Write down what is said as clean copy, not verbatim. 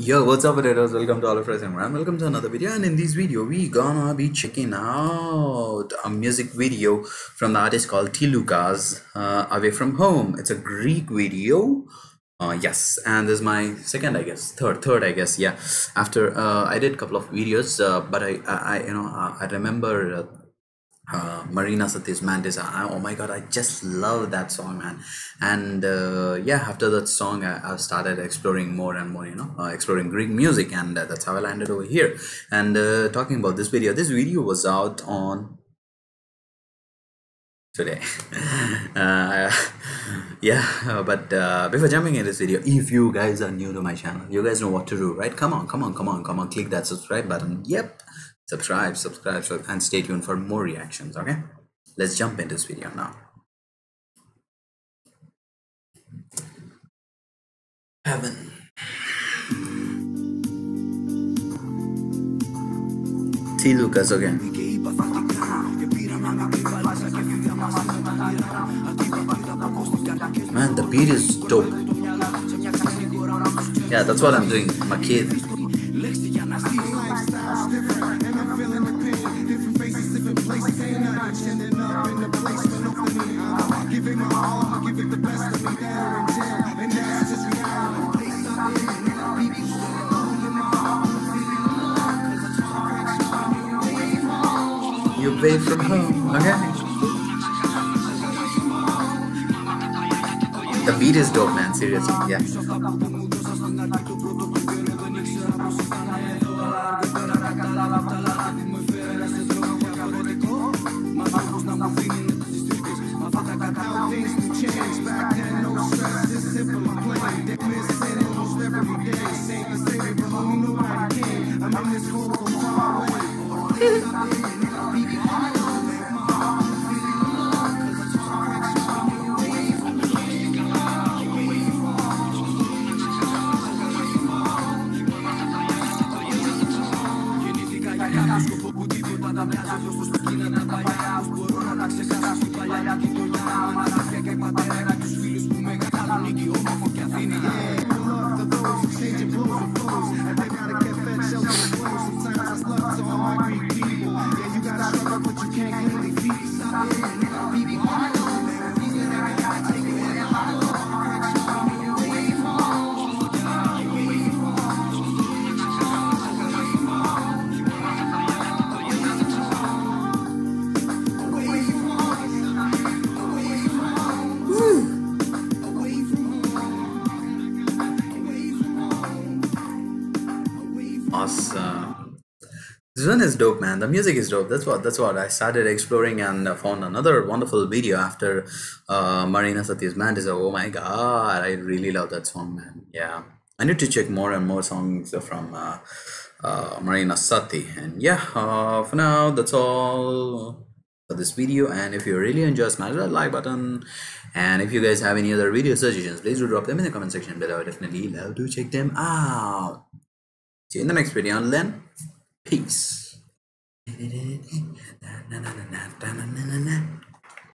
Yo, what's up, Redditors? Welcome to all of us, and welcome to another video. And in this video, we gonna be checking out a music video from the artist called T.LOUKAS, Away From Home. It's a Greek video. Yes, and this is my second, I guess, third, I guess, yeah. After I did a couple of videos, but I you know, I remember Marina Satti's Mantis. Oh my god, I just love that song, man. And yeah, after that song I've started exploring more and more, you know, exploring Greek music, and that's how I landed over here. And talking about this video, was out on today. Yeah, but before jumping in this video, if you guys are new to my channel, you guys know what to do, right? Come on, click that subscribe button. Yep, subscribe, and stay tuned for more reactions. Okay, let's jump into this video now. Heaven. T. Lucas again. Man, the beat is dope. Yeah, that's what I'm doing. My kid. You're away from home, okay? The beat is dope, man, seriously, yeah. This one is dope, man. The music is dope. That's what I started exploring, and found another wonderful video after Marina Satti's Mantis. Oh my god, I really love that song, man. Yeah, I need to check more and more songs from Marina Satti. And yeah, for now that's all for this video. And if you really enjoy, smash that like button. And if you guys have any other video suggestions, please do drop them in the comment section below. I definitely love to check them out. See you in the next video, and then peace.